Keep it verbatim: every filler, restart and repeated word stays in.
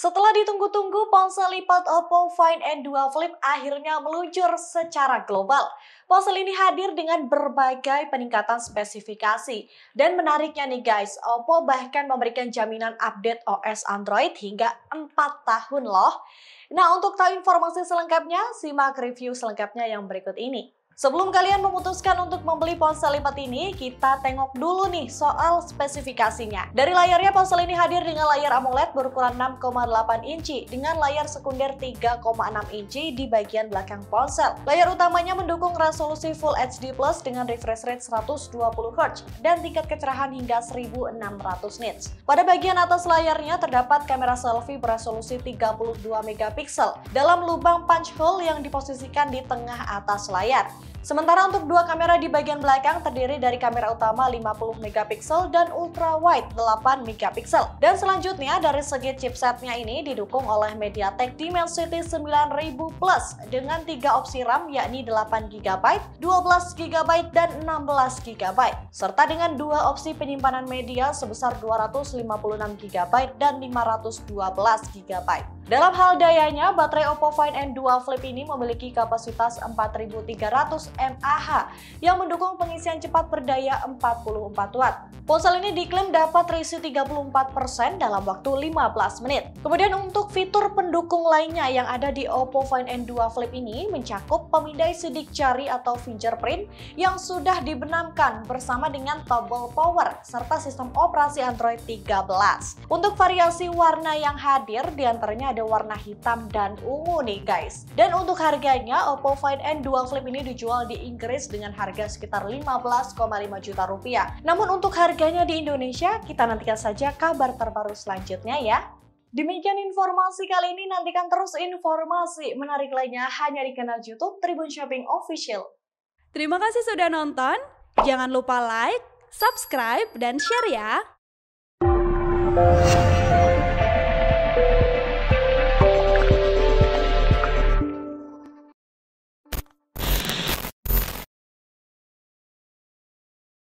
Setelah ditunggu-tunggu, ponsel lipat Oppo Find N dua Flip akhirnya meluncur secara global. Ponsel ini hadir dengan berbagai peningkatan spesifikasi. Dan menariknya nih guys, Oppo bahkan memberikan jaminan update O S Android hingga empat tahun loh. Nah, untuk tahu informasi selengkapnya, simak review selengkapnya yang berikut ini. Sebelum kalian memutuskan untuk membeli ponsel lipat ini, kita tengok dulu nih soal spesifikasinya. Dari layarnya, ponsel ini hadir dengan layar AMOLED berukuran enam koma delapan inci dengan layar sekunder tiga koma enam inci di bagian belakang ponsel. Layar utamanya mendukung resolusi Full H D plus dengan refresh rate seratus dua puluh hertz dan tingkat kecerahan hingga seribu enam ratus nits. Pada bagian atas layarnya terdapat kamera selfie beresolusi tiga puluh dua megapiksel dalam lubang punch hole yang diposisikan di tengah atas layar. Sementara untuk dua kamera di bagian belakang terdiri dari kamera utama lima puluh megapiksel dan ultra wide delapan megapiksel. Dan selanjutnya dari segi chipsetnya ini didukung oleh MediaTek Dimensity sembilan ribu Plus dengan tiga opsi RAM yakni delapan giga byte, dua belas giga byte, dan enam belas giga byte. Serta dengan dua opsi penyimpanan media sebesar dua ratus lima puluh enam giga byte dan lima ratus dua belas giga byte. Dalam hal dayanya, baterai Oppo Find N dua Flip ini memiliki kapasitas empat ribu tiga ratus mAh yang mendukung pengisian cepat berdaya empat puluh empat watt. Ponsel ini diklaim dapat terisi tiga puluh empat persen dalam waktu lima belas menit. Kemudian untuk fitur pendukung lainnya yang ada di Oppo Find N dua Flip ini mencakup pemindai sidik jari atau fingerprint yang sudah dibenamkan bersama dengan tombol power serta sistem operasi Android tiga belas. Untuk variasi warna yang hadir diantaranya ada warna hitam dan ungu nih guys. Dan untuk harganya, Oppo Find N dua Flip ini dijual di Inggris dengan harga sekitar lima belas koma lima juta rupiah. Namun untuk harganya di Indonesia, kita nantikan saja kabar terbaru selanjutnya ya. Demikian informasi kali ini, nantikan terus informasi menarik lainnya hanya di kanal YouTube Tribun Shopping Official. Terima kasih sudah nonton, jangan lupa like, subscribe, dan share ya.